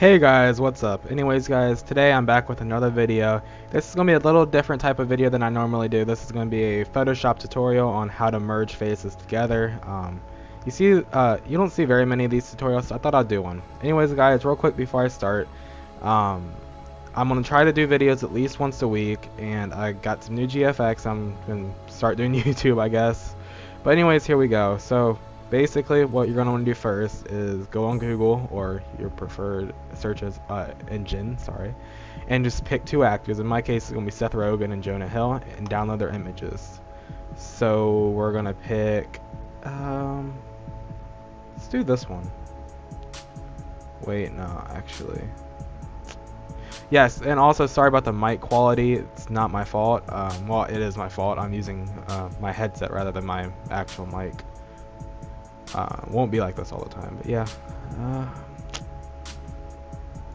Hey guys, what's up? Anyways guys, today I'm back with another video. This is going to be a little different type of video than I normally do. This is going to be a Photoshop tutorial on how to merge faces together. You don't see very many of these tutorials, so I thought I'd do one. Anyways guys, real quick before I start, I'm going to try to do videos at least once a week, and I got some new GFX. I'm going to start doing YouTube, I guess. But anyways, here we go. So basically what you're going to want to do first is go on Google or your preferred search engine, and just pick two actors. In my case it's going to be Seth Rogen and Jonah Hill, and download their images. So we're going to pick, let's do this one. Wait, no, actually. Yes, and also sorry about the mic quality, it's not my fault. Well, it is my fault, I'm using my headset rather than my actual mic. Won't be like this all the time, but yeah.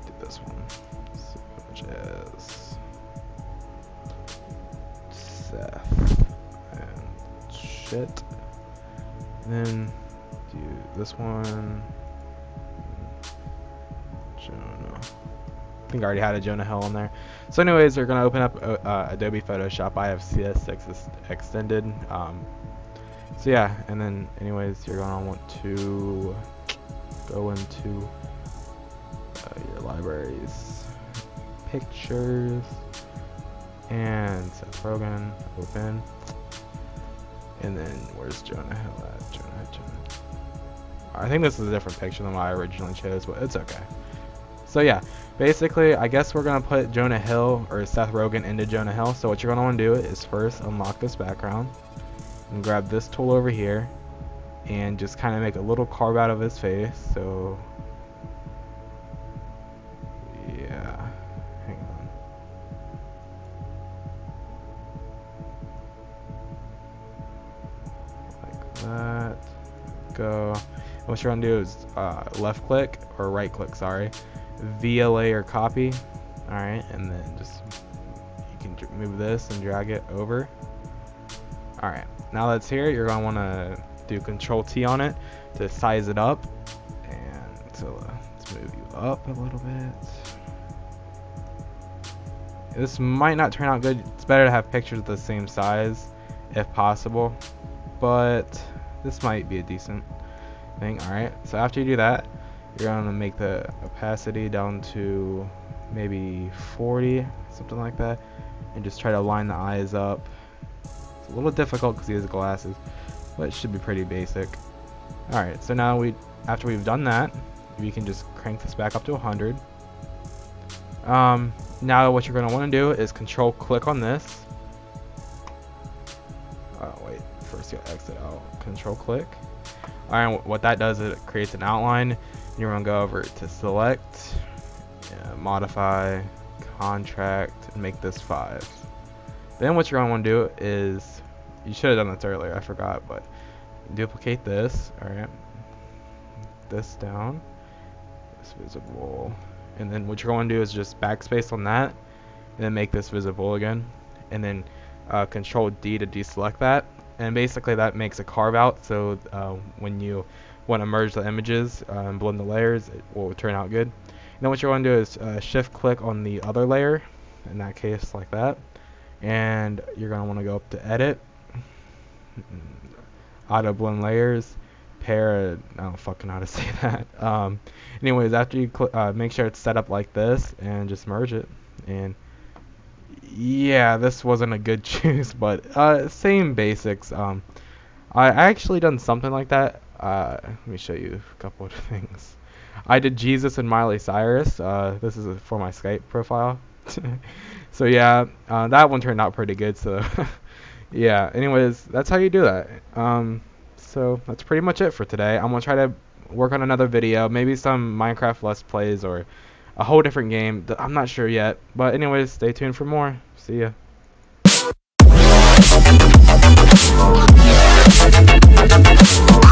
Do this one, let's see, which is Seth and shit. And then do this one, Jonah. I think I already had a Jonah Hill on there. So anyways, we're going to open up Adobe Photoshop. I have cs6 extended. So yeah, and then anyways, you're going to want to go into your libraries, pictures, and Seth Rogen, open, and then where's Jonah Hill at? Jonah. I think this is a different picture than what I originally chose, but it's okay. So yeah, basically I guess we're going to put Jonah Hill or Seth Rogen into Jonah Hill. So what you're going to want to do is first unlock this background and grab this tool over here and just kind of make a little carve out of his face. So yeah, hang on. Like that. Go. And what you're going to do is left click or right click, sorry. VLA or copy. Alright, and then just you can move this and drag it over. Alright, now that's here, you're going to want to do Control-T on it to size it up. And so let's move you up a little bit. This might not turn out good. It's better to have pictures the same size if possible, but this might be a decent thing. Alright, so after you do that, you're going to make the opacity down to maybe 40, something like that, and just try to line the eyes up. It's a little difficult because he has glasses, but it should be pretty basic. Alright, so now after we've done that, we can just crank this back up to 100. Now what you're going to want to do is control click on this. Oh wait, first you'll exit out. Control click. Alright, what that does is it creates an outline. You're going to go over to select, modify, contract, and make this 5. Then what you're going to want to do is, you should have done this earlier, I forgot, but duplicate this, alright, this down, this visible, and then what you're going to do is just backspace on that, and then make this visible again, and then Control D to deselect that, and basically that makes a carve out, so when you want to merge the images and blend the layers, it will turn out good. And then what you're going to do is shift click on the other layer, in that case like that, and you're going to want to go up to edit, auto blend layers, pair, I don't fucking know how to say that. Anyways, after you make sure it's set up like this and just merge it. And yeah, this wasn't a good choice, but same basics. I actually done something like that. Let me show you a couple of things. I did Jesus and Miley Cyrus. This is for my Skype profile. So yeah, that one turned out pretty good. So yeah, anyways, that's how you do that. So that's pretty much it for today. I'm going to try to work on another video, maybe some Minecraft Let's Plays or a whole different game. I'm not sure yet. But anyways, stay tuned for more. See ya.